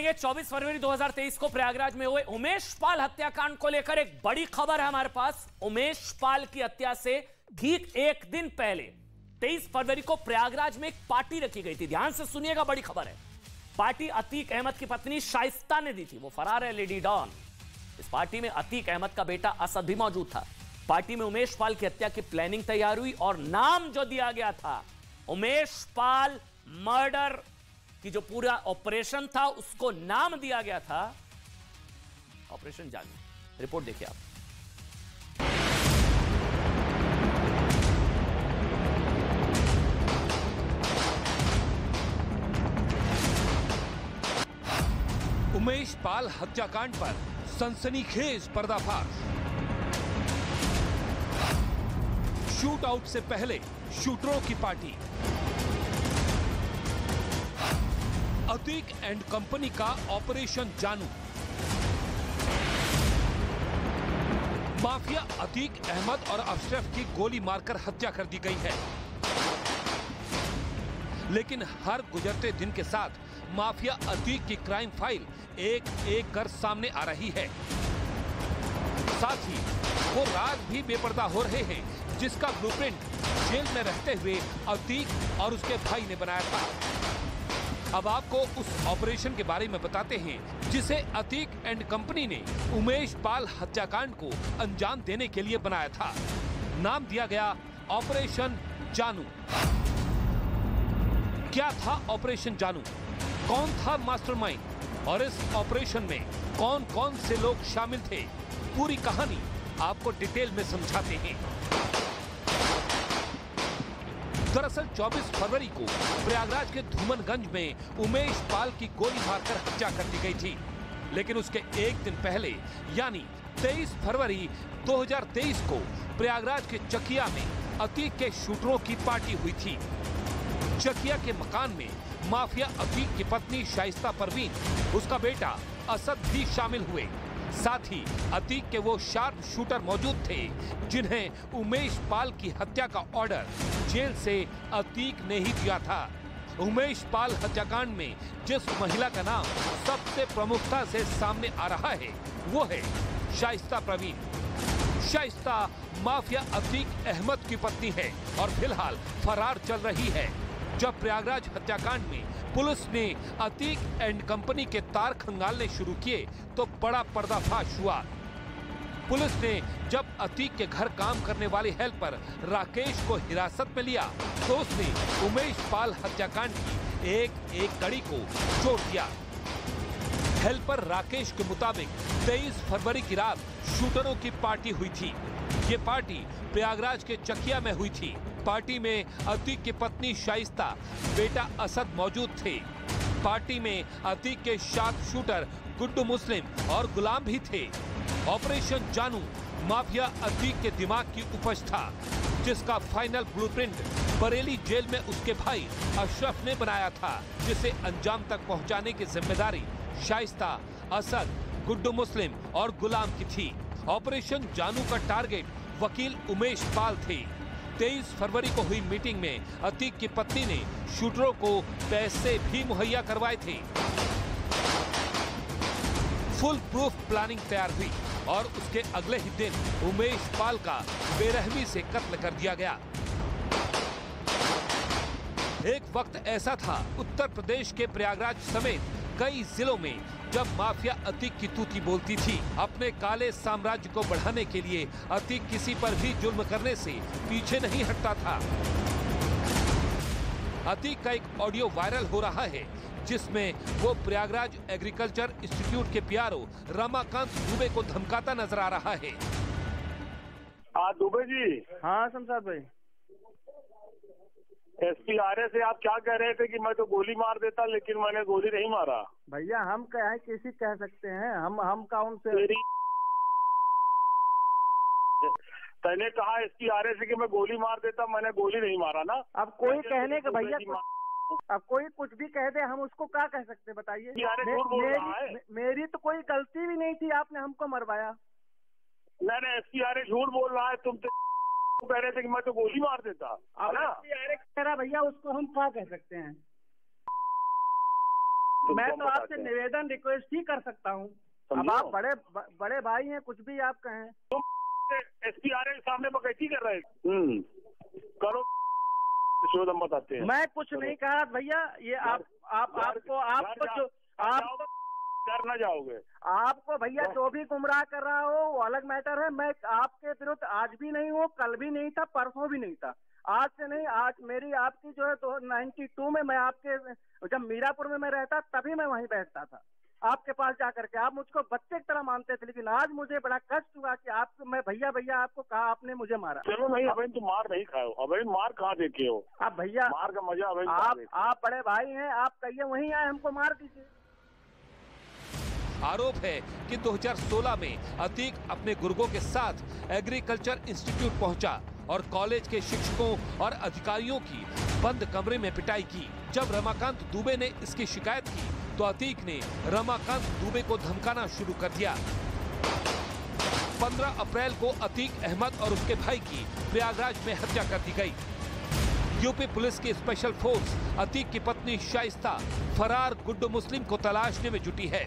देंगे 24 फरवरी 2023 को प्रयागराज में हुए उमेश पाल हत्याकांड को लेकर एक बड़ी खबर है हमारे पास। उमेश पाल की हत्या से ठीक एक दिन पहले 23 फरवरी को प्रयागराज में एक पार्टी रखी गई थी। ध्यान से सुनिएगा, बड़ी खबर है। पार्टी अतीक अहमद की पत्नी शाइस्ता ने दी थी, वो फरार है लेडी डॉन। इस पार्टी में अतीक अहमद का बेटा असद भी मौजूद था। पार्टी में उमेश पाल की हत्या की प्लानिंग तैयार हुई और नाम जो दिया गया था उमेश पाल मर्डर कि जो पूरा ऑपरेशन था उसको नाम दिया गया था ऑपरेशन जानू। रिपोर्ट देखिए आप। उमेश पाल हत्याकांड पर सनसनीखेज पर्दाफाश। शूटआउट से पहले शूटरों की पार्टी। अतीक एंड कंपनी का ऑपरेशन जानू। माफिया अतीक अहमद और अशरफ की गोली मारकर हत्या कर दी गई है, लेकिन हर गुजरते दिन के साथ माफिया अतीक की क्राइम फाइल एक एक कर सामने आ रही है। साथ ही वो राज भी बेपर्दा हो रहे हैं जिसका ब्लूप्रिंट जेल में रहते हुए अतीक और उसके भाई ने बनाया था। अब आपको उस ऑपरेशन के बारे में बताते हैं जिसे अतीक एंड कंपनी ने उमेश पाल हत्याकांड को अंजाम देने के लिए बनाया था। नाम दिया गया ऑपरेशन जानू। क्या था ऑपरेशन जानू? कौन था मास्टरमाइंड और इस ऑपरेशन में कौन कौन से लोग शामिल थे? पूरी कहानी आपको डिटेल में समझाते हैं। दरअसल 24 फरवरी को प्रयागराज के धूमनगंज में उमेश पाल की गोली मारकर हत्या कर दी गई थी, लेकिन उसके एक दिन पहले यानी 23 फरवरी 2023 को प्रयागराज के चकिया में अतीक के शूटरों की पार्टी हुई थी। चकिया के मकान में माफिया अतीक की पत्नी शाइस्ता परवीन, उसका बेटा असद भी शामिल हुए। साथ ही अतीक के वो शार्प शूटर मौजूद थे जिन्हें उमेश पाल की हत्या का ऑर्डर जेल से अतीक ने ही दिया था। उमेश पाल हत्याकांड में जिस महिला का नाम सबसे प्रमुखता से सामने आ रहा है वो है शाइस्ता परवीन। शाइस्ता माफिया अतीक अहमद की पत्नी है और फिलहाल फरार चल रही है। जब प्रयागराज हत्याकांड में पुलिस ने अतीक एंड कंपनी के तार खंगालने शुरू किए तो बड़ा पर्दाफाश हुआ। पुलिस ने जब अतीक के घर काम करने वाले हेल्पर राकेश को हिरासत में लिया तो उसने उमेश पाल हत्याकांड की एक एक कड़ी को जोड़ दिया। हेल्पर राकेश के मुताबिक 23 फरवरी की रात शूटरों की पार्टी हुई थी। ये पार्टी प्रयागराज के चकिया में हुई थी। पार्टी में अतीक की पत्नी शाइस्ता, बेटा असद मौजूद थे। पार्टी में अतीक के शार्प शूटर गुड्डू मुस्लिम और गुलाम भी थे। ऑपरेशन जानू माफिया अतीक के दिमाग की उपज था, जिसका फाइनल ब्लूप्रिंट बरेली जेल में उसके भाई अशरफ ने बनाया था, जिसे अंजाम तक पहुंचाने की जिम्मेदारी शाइस्ता, असद, गुड्डू मुस्लिम और गुलाम की थी। ऑपरेशन जानू का टारगेट वकील उमेश पाल थे। 23 फरवरी को हुई मीटिंग में अतीक की पत्नी ने शूटरों को पैसे भी मुहैया करवाए थे। फुल प्रूफ प्लानिंग तैयार हुई और उसके अगले ही दिन उमेश पाल का बेरहमी से कत्ल कर दिया गया। एक वक्त ऐसा था उत्तर प्रदेश के प्रयागराज समेत कई जिलों में जब माफिया अतीक की तूती बोलती थी। अपने काले साम्राज्य को बढ़ाने के लिए अतीक किसी पर भी जुल्म करने से पीछे नहीं हटता था। अतीक का एक ऑडियो वायरल हो रहा है जिसमें वो प्रयागराज एग्रीकल्चर इंस्टीट्यूट के पीआरओ रमाकांत दुबे को धमकाता नजर आ रहा है। दुबे जी। हाँ शमशाद भाई, एसपीआरए से आप क्या कह रहे थे कि मैं तो गोली मार देता, लेकिन मैंने गोली नहीं मारा। भैया हम कहे किसी कह सकते हैं, हम काउन से मैंने कहा एसपीआरए से कि मैं गोली मार देता, मैंने गोली नहीं मारा ना। अब कोई कहने का भैया, अब कोई कुछ भी कह दे, हम उसको क्या कह सकते बताइए। मेरी तो कोई गलती भी नहीं थी, आपने हमको मरवाया। मैंने एसपीआरए झूठ बोल रहा है, तुम कह रहे थे कि मैं तो गोली मार देता है ना भैया, उसको हम क्या कह सकते हैं। मैं तो आपसे निवेदन रिक्वेस्ट ही कर सकता हूँ, अब आप बड़े भाई हैं, कुछ भी आप कहें। तुम SPRA के सामने बकैती कर रहे करो, हम बताते हैं। मैं कुछ नहीं कहा भैया, ये आपको डर ना जाओगे, आपको भैया जो भी गुमराह कर रहा हो वो अलग मैटर है। मैं आपके विरुद्ध आज भी नहीं हूँ, कल भी नहीं था, परसों भी नहीं था, आज से नहीं। आज मेरी आपकी जो है 1992 में मैं आपके, जब मीरापुर में मैं रहता तभी मैं वहीं बैठता था आपके पास जाकर के, आप मुझको बच्चे की तरह मानते थे। लेकिन आज मुझे बड़ा कष्ट हुआ कि आपको मैं भैया भैया आपको कहा, आपने मुझे मारा। चलो नहीं अबीन, तुम मार नहीं खाए हो अबीन, मार कहाँ देखे हो आप भैया, मार का मजा अबीन। आप बड़े भाई हैं, आप कहिए वहीं आए हमको मार दीजिए। आरोप है कि 2016 में अतीक अपने गुर्गों के साथ एग्रीकल्चर इंस्टीट्यूट पहुंचा और कॉलेज के शिक्षकों और अधिकारियों की बंद कमरे में पिटाई की। जब रमाकांत दुबे ने इसकी शिकायत की तो अतीक ने रमाकांत दुबे को धमकाना शुरू कर दिया। 15 अप्रैल को अतीक अहमद और उसके भाई की प्रयागराज में हत्या कर दी गई। यूपी पुलिस की स्पेशल फोर्स अतीक की पत्नी शाइस्ता फरार गुड्डू मुस्लिम को तलाशने में जुटी है,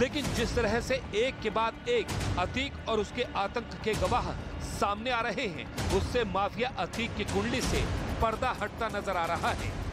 लेकिन जिस तरह से एक के बाद एक अतीक और उसके आतंक के गवाह सामने आ रहे हैं, उससे माफिया अतीक की कुंडली से पर्दा हटता नजर आ रहा है।